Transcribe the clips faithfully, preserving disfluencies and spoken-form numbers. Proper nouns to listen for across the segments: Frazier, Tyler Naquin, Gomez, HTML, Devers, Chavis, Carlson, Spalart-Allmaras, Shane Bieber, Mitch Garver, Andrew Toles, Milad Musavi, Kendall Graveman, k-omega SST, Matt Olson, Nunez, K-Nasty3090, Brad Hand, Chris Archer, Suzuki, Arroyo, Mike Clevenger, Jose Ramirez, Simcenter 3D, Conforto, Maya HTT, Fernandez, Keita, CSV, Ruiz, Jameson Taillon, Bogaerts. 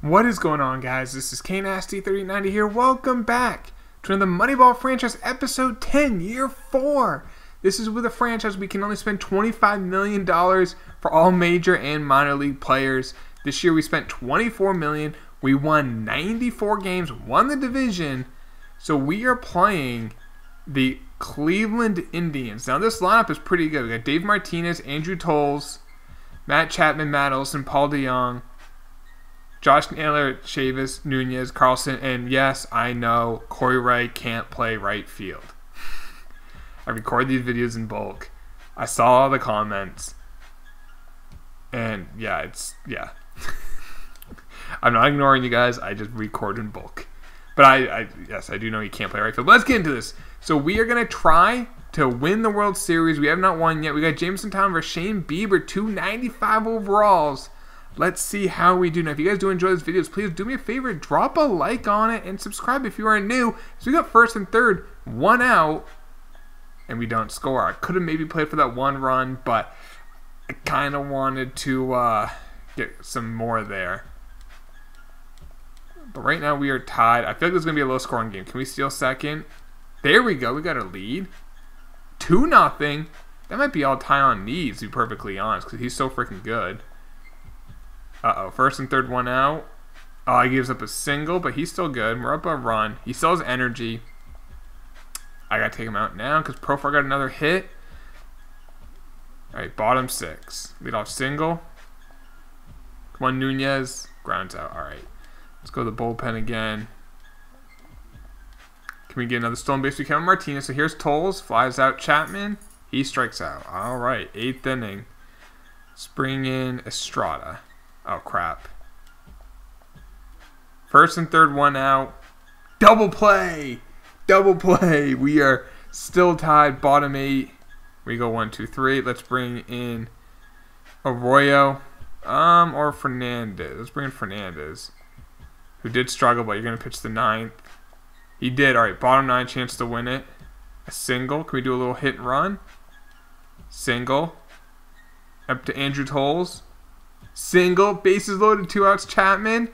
What is going on, guys? This is K Nasty thirty ninety here. Welcome back to another Moneyball Franchise Episode ten, Year four. This is with a franchise we can only spend twenty-five million dollars for all major and minor league players. This year we spent twenty-four million dollars. We won ninety-four games, won the division. So we are playing the Cleveland Indians. Now this lineup is pretty good. We got Dave Martinez, Andrew Toles, Matt Chapman, Matt Olson, Paul DeJong, Josh Naylor, Chavis, Nunez, Carlson, and yes, I know, Corey Wright can't play right field. I record these videos in bulk. I saw all the comments. And yeah, it's, yeah. I'm not ignoring you guys, I just record in bulk. But I, I, yes, I do know he can't play right field. But let's get into this. So we are going to try to win the World Series. We have not won yet. We got Jameson Taillon versus Shane Bieber, two ninety-five overalls. Let's see how we do. Now, if you guys do enjoy these videos, please do me a favor. Drop a like on it and subscribe if you are new. So we got first and third, one out, and we don't score. I could have maybe played for that one run, but I kind of wanted to uh, get some more there. But right now we are tied. I feel like this is going to be a low-scoring game. Can we steal second? There we go. We got a lead. two nothing. That might be all Taillon needs, to be perfectly honest, because he's so freaking good. Uh-oh, first and third one out. Oh, he gives up a single, but he's still good. We're up a run. He still has energy. I got to take him out now because Profar got another hit. All right, bottom six. Lead off single. Come on, Nunez. Grounds out. All right. Let's go to the bullpen again. Can we get another stolen base? We can with Martinez. So here's Toles. Flies out Chapman. He strikes out. All right, eighth inning. Let's bring in Estrada. Oh, crap. First and third, one out. Double play. Double play. We are still tied. Bottom eight. We go one, two, three. Let's bring in Arroyo um, or Fernandez. Let's bring in Fernandez, who did struggle, but you're going to pitch the ninth. He did. All right, bottom nine, chance to win it. A single. Can we do a little hit and run? Single. Up to Andrew Toles. Single, bases loaded, two outs, Chapman.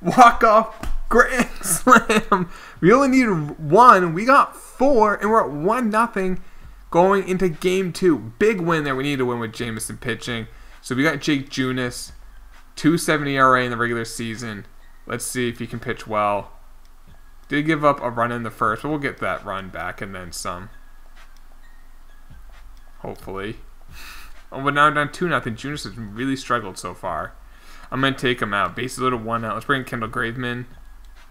Walk-off, grand slam. We only needed one. We got four, and we're at one nothing going into game two. Big win there. We need to win with Jameson pitching. So we got Jake Junis, two seventy E R A in the regular season. Let's see if he can pitch well. Did give up a run in the first, but we'll get that run back and then some. Hopefully. Oh, but now we're down two nothing. Junis has really struggled so far. I'm going to take him out. Bases loaded, one out. Let's bring in Kendall Graveman.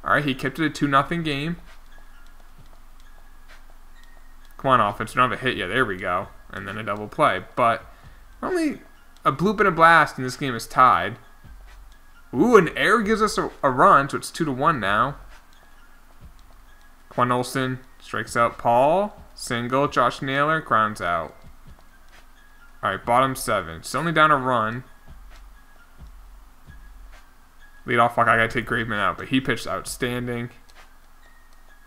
All right, he kept it a two nothing game. Come on, offense. We don't have a hit yet. There we go. And then a double play. But only a bloop and a blast, and this game is tied. Ooh, an error gives us a, a run, so it's two to one now. Quan Olsen strikes out Paul. Single. Josh Naylor grounds out. Alright, bottom seven. Still only down a run. Lead off, like I gotta take Graveman out, but he pitched outstanding.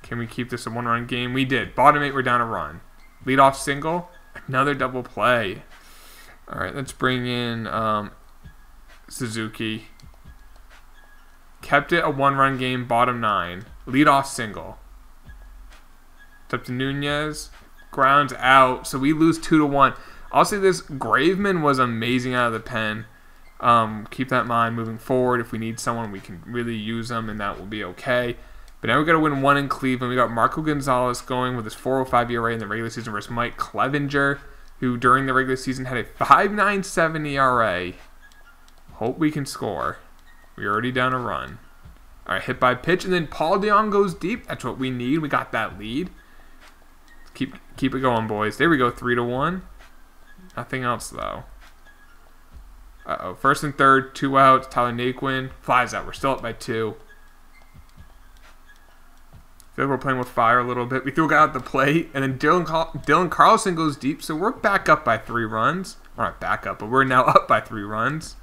Can we keep this a one-run game? We did. Bottom eight, we're down a run. Lead off single. Another double play. Alright, let's bring in um, Suzuki. Kept it a one-run game, bottom nine. Lead off single. It's up to Nunez. Grounds out, so we lose two to one. I'll say this, Graveman was amazing out of the pen. Um, keep that in mind moving forward. If we need someone, we can really use them, and that will be okay. But now we've got to win one in Cleveland. We got Marco Gonzalez going with his four oh five E R A in the regular season versus Mike Clevenger, who during the regular season had a five ninety-seven E R A. Hope we can score. We're already down a run. All right, hit by pitch, and then Paul DeJong goes deep. That's what we need. We got that lead. Keep, keep it going, boys. There we go, three to one. Nothing else, though. Uh-oh. First and third, two outs. Tyler Naquin flies out. We're still up by two. I feel like we're playing with fire a little bit. We threw a guy out the plate, and then Dylan, Cal Dylan Carlson goes deep, so we're back up by three runs. We're not back up, but we're now up by three runs.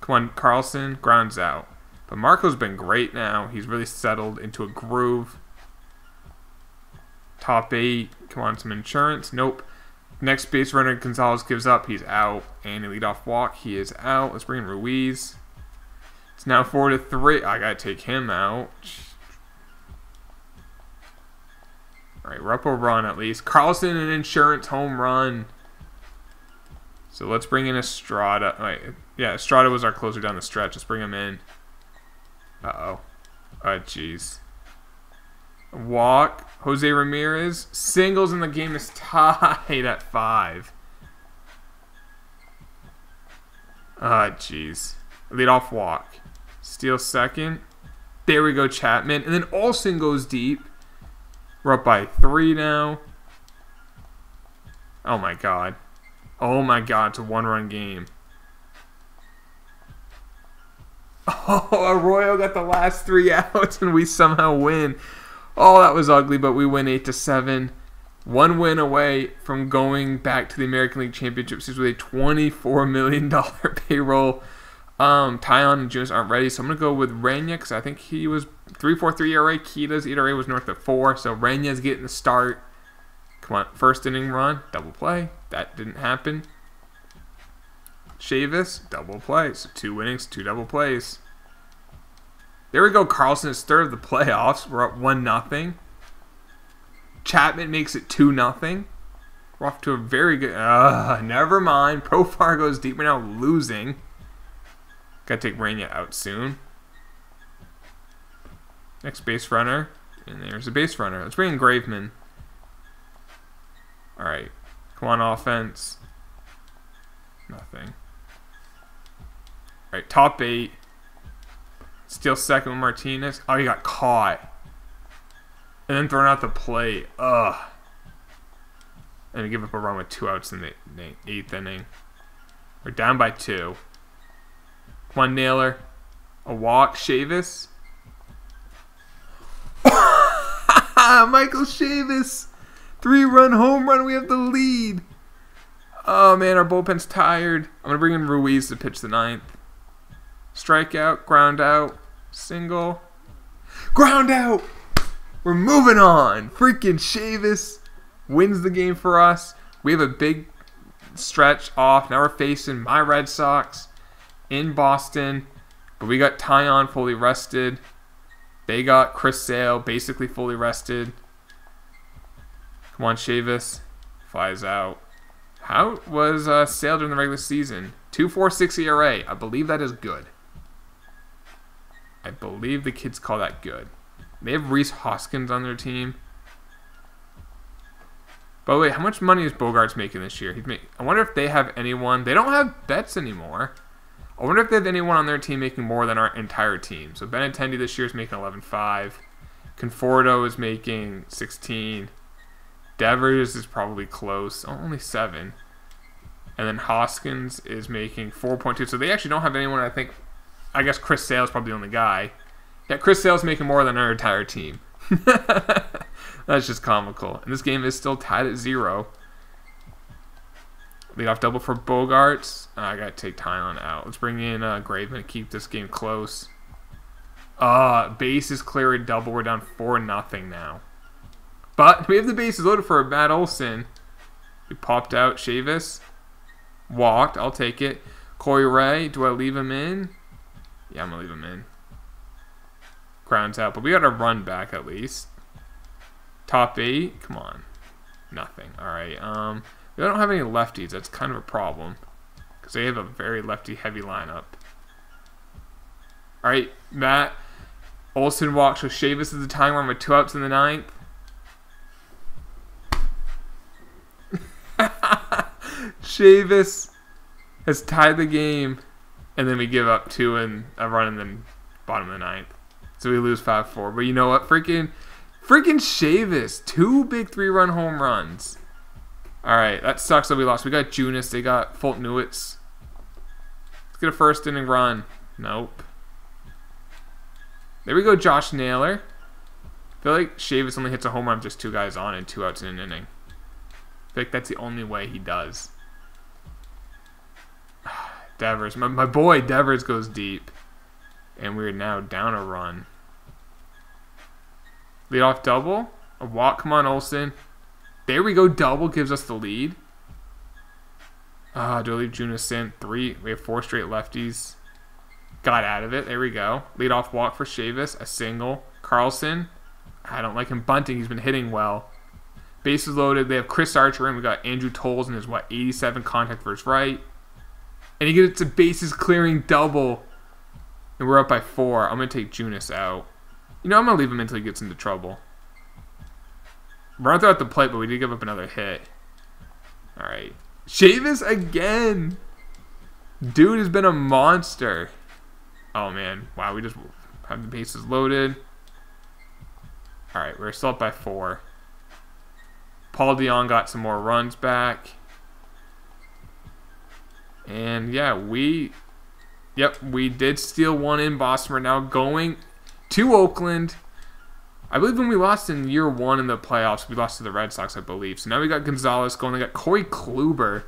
Come on, Carlson. Grounds out. But Marco's been great now. He's really settled into a groove. Top eight. Come on, some insurance. Nope. Next base runner, Gonzalez gives up. He's out. And a leadoff walk. He is out. Let's bring in Ruiz. It's now four to three. I gotta take him out. All right, Ruppel run at least. Carlson an insurance home run. So let's bring in Estrada. Wait, yeah, Estrada was our closer down the stretch. Let's bring him in. Uh-oh. Oh, uh, jeez. Walk. Jose Ramirez. Singles, and the game is tied at five. Ah, uh, jeez. Lead off walk. Steal second. There we go, Chapman. And then Olsen goes deep. We're up by three now. Oh, my God. Oh, my God. It's a one-run game. Oh, Arroyo got the last three outs, and we somehow win. Oh, that was ugly, but we win eight to seven. One win away from going back to the American League Championship Series with a twenty-four million dollar payroll. Um, Taillon and Junis aren't ready, so I'm going to go with Rania because I think he was three point four three E R A. Keita's E R A was north of four, so Rania's getting the start. Come on, first inning run, double play. That didn't happen. Chavis, double play. So two innings, two double plays. There we go. Carlson is third of the playoffs. We're up one nothing. Chapman makes it two nothing. We're off to a very good... Uh, never mind. Profar goes deep. We're now losing. Got to take Rania out soon. Next base runner. And there's a base runner. Let's bring in Graveman. Alright. Come on, offense. Nothing. Alright, top eight. Steal second with Martinez. Oh, he got caught. And then thrown out the plate. Ugh. And we give up a run with two outs in the eighth inning. We're down by two. Come on, Naylor. A walk. Chavis. Michael Chavis. Three-run home run. We have the lead. Oh, man. Our bullpen's tired. I'm going to bring in Ruiz to pitch the ninth. Strikeout. Ground out. Single. Ground out. We're moving on. Freaking Chavis wins the game for us. We have a big stretch off. Now we're facing my Red Sox in Boston. But we got Taillon fully rested. They got Chris Sale basically fully rested. Come on, Chavis. Flies out. How was uh, Sale during the regular season? two point four six E R A. I believe that is good. I believe the kids call that good. They have Rhys Hoskins on their team. By the way, how much money is Bogarts making this year? He's make, I wonder if they have anyone. They don't have bets anymore. I wonder if they have anyone on their team making more than our entire team. So Benintendi this year is making eleven five. Conforto is making sixteen. Devers is probably close. Oh, only seven. And then Hoskins is making four point two. So they actually don't have anyone, I think. I guess Chris Sale is probably the only guy. Yeah, Chris Sale's making more than our entire team. That's just comical. And this game is still tied at zero. Leadoff double for Bogarts. Uh, I got to take Taillon out. Let's bring in uh, Graveman to keep this game close. Uh, base is clear at double. We're down four nothing now. But we have the bases loaded for Matt Olson. We popped out Chavis. Walked. I'll take it. Corey Ray. Do I leave him in? Yeah, I'm going to leave him in. Grounds out, but we got a run back at least. Top eight, come on, nothing. All right, um, we don't have any lefties. That's kind of a problem because they have a very lefty-heavy lineup. All right, Matt Olson walks, so Chavis is the tying run with two outs in the ninth. Chavis has tied the game, and then we give up two and a run in the bottom of the ninth. So we lose five four. But you know what? Freaking freaking Chavis. Two big three-run home runs. All right. That sucks that we lost. We got Junis. They got Fulton-Newitz. Let's get a first inning run. Nope. There we go, Josh Naylor. I feel like Chavis only hits a home run with just two guys on and two outs in an inning. I feel like that's the only way he does. Devers. My, my boy Devers goes deep. And we're now down a run. Lead off double. A walk. Come on, Olsen. There we go. Double gives us the lead. Ah, uh, do I leave Junis in? Three. We have four straight lefties. got out of it. There we go. Leadoff walk for Chavis. A single. Carlson. I don't like him bunting. He's been hitting well. Bases loaded. They have Chris Archer in. We got Andrew Toles in his, what, eighty-seven contact versus right. And he gets a bases clearing double. And we're up by four. I'm going to take Junis out. You know, I'm going to leave him until he gets into trouble. We're out there at the plate, but we did give up another hit. All right. Chavis again. Dude has been a monster. Oh, man. Wow, we just have the bases loaded. All right, we're still up by four. Paul DeJong got some more runs back. And, yeah, we... Yep, we did steal one in Boston. We're now going to Oakland. I believe when we lost in year one in the playoffs, we lost to the Red Sox, I believe. So now we got Gonzalez going. They got Corey Kluber,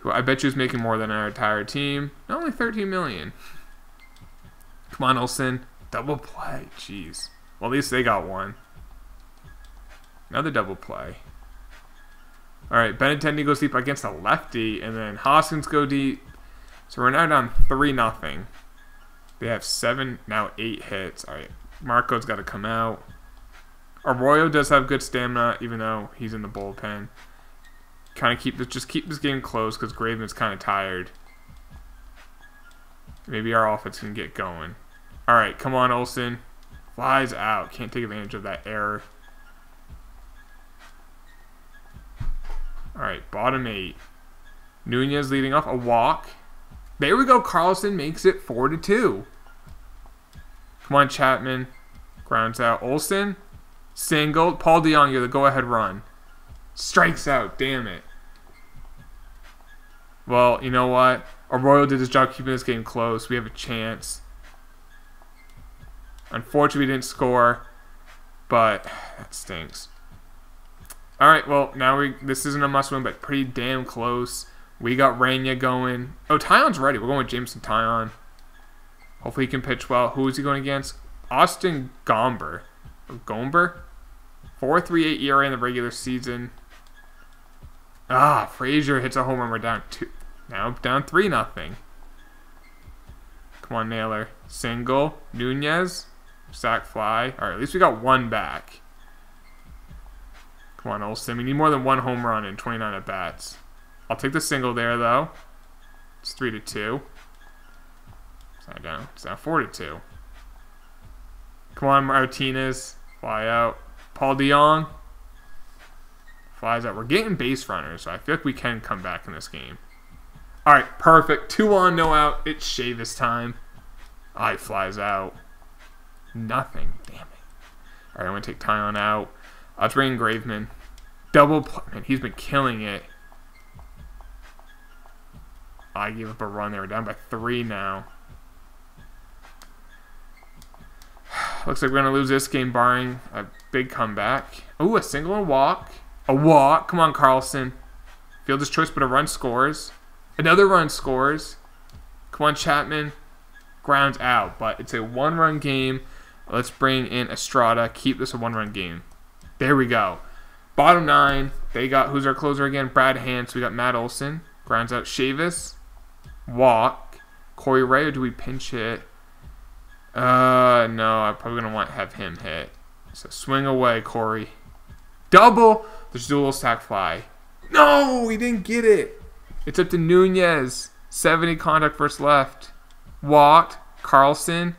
who I bet you is making more than our entire team. Not only thirteen million dollars. Come on, Olson. Double play. Jeez. Well, at least they got one. Another double play. All right, Benintendi goes deep against a lefty, and then Hoskins go deep. So we're now down three nothing. They have seven, now eight hits. All right, Marco's got to come out. Arroyo does have good stamina, even though he's in the bullpen. Kind of keep this, just keep this game close because Graveman's kind of tired. Maybe our offense can get going. All right, come on, Olson. Flies out. Can't take advantage of that error. All right, bottom eight. Nunez leading off, a walk. There we go. Carlson makes it four to two. Come on, Chapman. Grounds out. Olson. Single. Paul DeJong, you're the go-ahead run. Strikes out. Damn it. Well, you know what? Arroyo did his job keeping this game close. We have a chance. Unfortunately, we didn't score, but that stinks. All right. Well, now we. This isn't a must-win, but pretty damn close. We got Rania going. Oh, Taillon's ready. We're going with Jameson Taillon. Hopefully he can pitch well. Who is he going against? Austin Gomber. Or Gomber? four three eight E R A in the regular season. Ah, Frazier hits a home run. We're down two. Now down three nothing. Come on, Naylor. Single. Nunez. Sack fly. All right, at least we got one back. Come on, Olson. We need more than one home run in twenty-nine at-bats. I'll take the single there, though. It's three to two. It's not down. It's now four to two. Come on, Martinez. Fly out. Paul DeJong flies out. We're getting base runners, so I feel like we can come back in this game. All right, perfect. Two on, no out. It's Chavis time. I right, flies out. Nothing. Damn it. All right, I'm going to take Taillon out. I'll bring Graveman. Double play. Man, he's been killing it. I gave up a run. They were down by three now. Looks like we're going to lose this game barring a big comeback. Ooh, a single and walk. A walk. Come on, Carlson. Fielder's choice, but a run scores. Another run scores. Come on, Chapman. Grounds out, but it's a one-run game. Let's bring in Estrada. Keep this a one-run game. There we go. Bottom nine. They got, who's our closer again? Brad Hand. So we got Matt Olson. Grounds out Chavis. Walk. Corey Ray, or do we pinch hit? Uh, no, I'm probably going to want to have him hit. So swing away, Corey. Double. Let's do a little sack fly. No, we didn't get it. It's up to Nunez. seventy contact versus left. Walked. Carlson.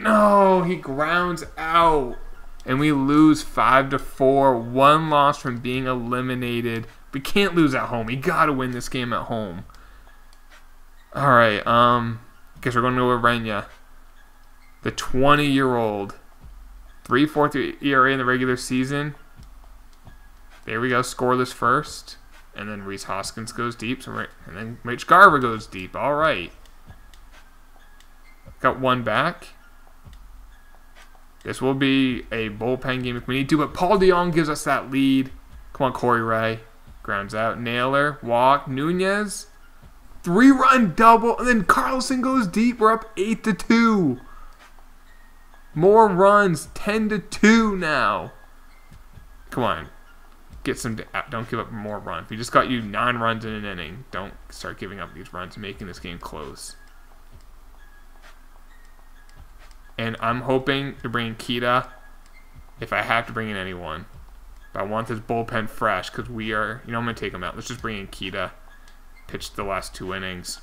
No, he grounds out. And we lose five to four. One loss from being eliminated. We can't lose at home. We got to win this game at home. All right. Um, guess we're going to go with Rania. The twenty-year-old. three four three E R A in the regular season. There we go. Scoreless first. And then Rhys Hoskins goes deep. So we're, and then Mitch Garver goes deep. All right. Got one back. This will be a bullpen game if we need to. But Paul DeJong gives us that lead. Come on, Corey Ray. Grounds out. Naylor. Walk. Nunez. Three-run double. And then Carlson goes deep. We're up eight to two. More runs. ten to two now. Come on. gets them to out, don't give up more runs. We just got you nine runs in an inning. Don't start giving up these runs, making this game close. And I'm hoping to bring in Keita if I have to bring in anyone. But I want this bullpen fresh because we are, you know, I'm going to take him out. Let's just bring in Keita. Pitch the last two innings.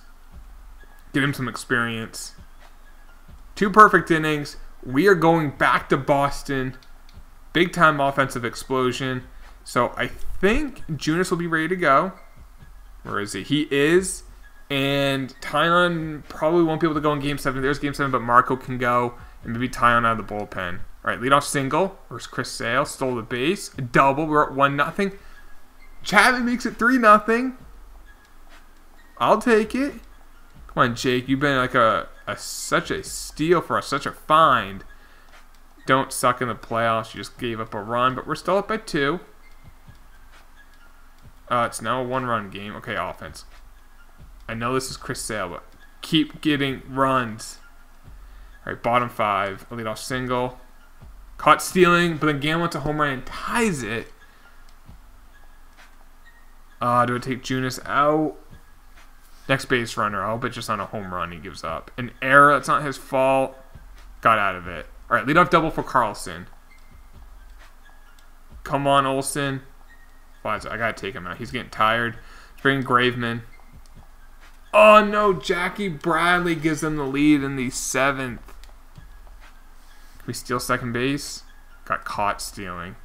Give him some experience. Two perfect innings. We are going back to Boston. Big time offensive explosion. So I think Junis will be ready to go. Where is he? He is. And Taillon probably won't be able to go in Game seven. There's Game seven, but Marco can go. And maybe Taillon out of the bullpen. All right, leadoff single. Where's Chris Sale? Stole the base. Double. We're at one nothing. Chavis makes it three nothing. I'll take it. Come on, Jake. You've been like a, a such a steal for us. Such a find. Don't suck in the playoffs. You just gave up a run. But we're still up by two. Uh, it's now a one-run game. Okay, offense. I know this is Chris Sale, but keep getting runs. All right, bottom five. A leadoff single. Caught stealing, but then Gam went to home run and ties it. Uh, do I take Junis out? Next base runner. I'll bet just on a home run he gives up. An error. That's not his fault. Got out of it. All right, leadoff double for Carlson. Come on, Olson. I got to take him out. He's getting tired. Let's bring Graveman. Oh, no. Jackie Bradley gives them the lead in the seventh. Can we steal second base? Got caught stealing.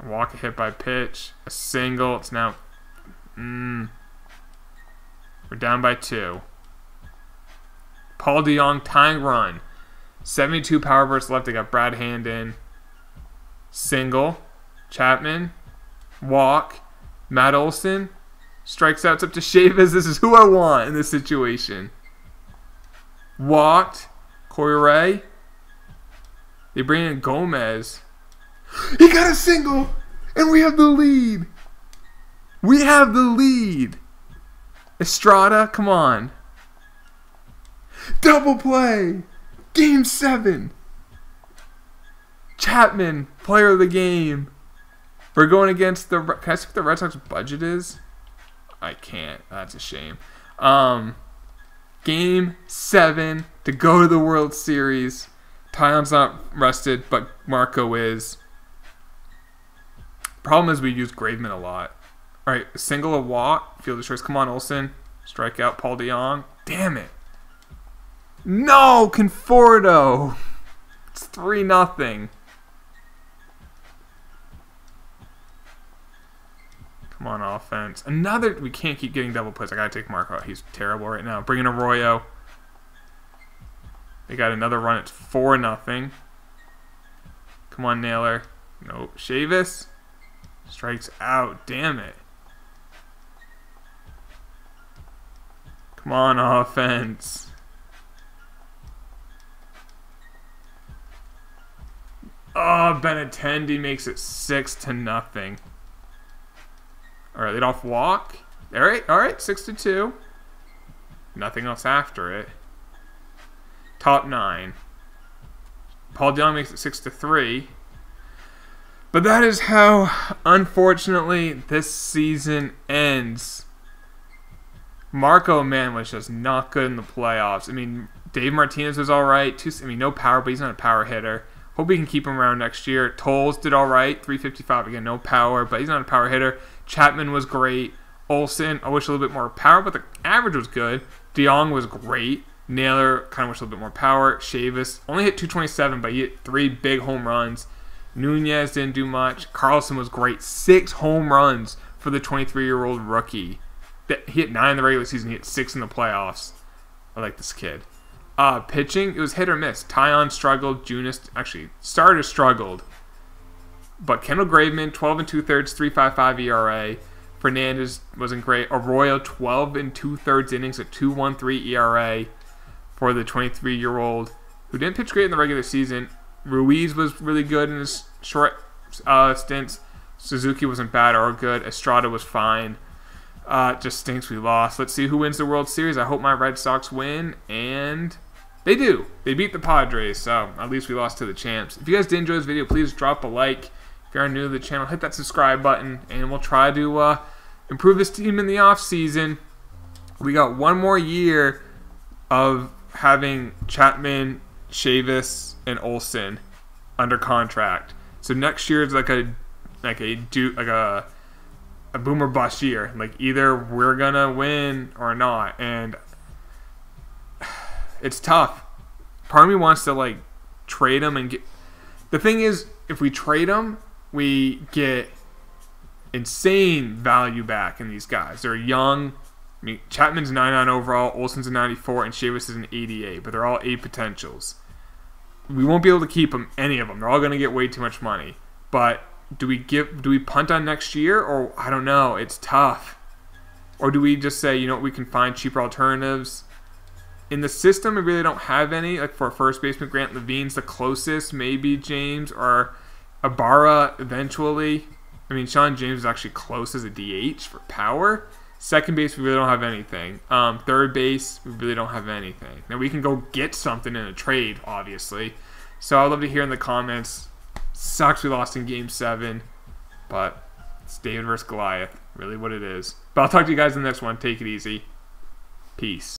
A walk, a hit by pitch. A single. It's now... Mm, we're down by two. Paul DeJong tying run. seventy-two power versus left. They got Brad Hand in. Single. Chapman, walk, Matt Olson, strikes out, it's up to Chavis. This is who I want in this situation. Walked, Corey Ray. They bring in Gomez. He got a single, and we have the lead. We have the lead. Estrada, come on. Double play, game seven. Chapman, player of the game. We're going against the... Can I see what the Red Sox budget is? I can't. That's a shame. Um, Game seven to go to the World Series. Taillon's not rested, but Marco is. Problem is we use Graveman a lot. All right, single, a walk. Fielder's choice. Come on, Olson. Strike out Paul DeJong. Damn it. No, Conforto. It's three nothing. Come on, offense. Another... We can't keep getting double plays. I gotta take Marco out. He's terrible right now. Bring in Arroyo. They got another run. It's four nothing. Come on, Naylor. Nope. Chavis. Strikes out. Damn it. Come on, offense. Oh, Benintendi makes it six to nothing. All right, lead off walk. All right, all right, six to two. Nothing else after it. Top nine. Paul DeJong makes it six to three. But that is how, unfortunately, this season ends. Marco, man, was just not good in the playoffs. I mean, Dave Martinez was all right. Two, I mean, no power, but he's not a power hitter. Hope we can keep him around next year. Toles did all right, three fifty-five. Again, no power, but he's not a power hitter. Chapman was great. Olson, I wish a little bit more power, but the average was good. DeJong was great. Naylor, kind of wish a little bit more power. Chavis only hit two twenty-seven, but he hit three big home runs. Nunez didn't do much. Carlson was great. Six home runs for the twenty-three-year-old rookie. He hit nine in the regular season. He hit six in the playoffs. I like this kid. Uh, pitching, it was hit or miss. Taillon struggled. Junis, actually, starter struggled. But Kendall Graveman, twelve and two-thirds, three point five five E R A. Fernandez wasn't great. Arroyo, twelve and two-thirds innings at two point one three E R A for the twenty-three-year-old who didn't pitch great in the regular season. Ruiz was really good in his short uh, stints. Suzuki wasn't bad or good. Estrada was fine. Uh, just stinks we lost. Let's see who wins the World Series. I hope my Red Sox win, and... they do. They beat the Padres, so at least we lost to the champs. If you guys did enjoy this video, please drop a like. If you are new to the channel, hit that subscribe button, and we'll try to uh, improve this team in the offseason. We got one more year of having Chapman, Chavis, and Olson under contract. So next year is like a like a do like a a boom or bust year. Like either we're gonna win or not, and it's tough. Part of me wants to like trade them and get. The thing is, if we trade them, we get insane value back in these guys. They're young. I mean, Chapman's ninety-nine overall, Olson's a ninety-four, and Chavis is an eighty-eight, but they're all eight potentials. We won't be able to keep them, any of them. They're all going to get way too much money. But do we give? Do we punt on next year? Or, I don't know, it's tough. Or do we just say, you know what, we can find cheaper alternatives? In the system, we really don't have any. Like, for a first baseman, Grant Levine's the closest, maybe James, or Ibarra eventually. I mean, Sean James is actually close as a D H for power. Second base, we really don't have anything. Um, third base, we really don't have anything. Now, we can go get something in a trade, obviously. So, I'd love to hear in the comments. Sucks we lost in Game seven. But, it's David versus Goliath. Really what it is. But I'll talk to you guys in the next one. Take it easy. Peace.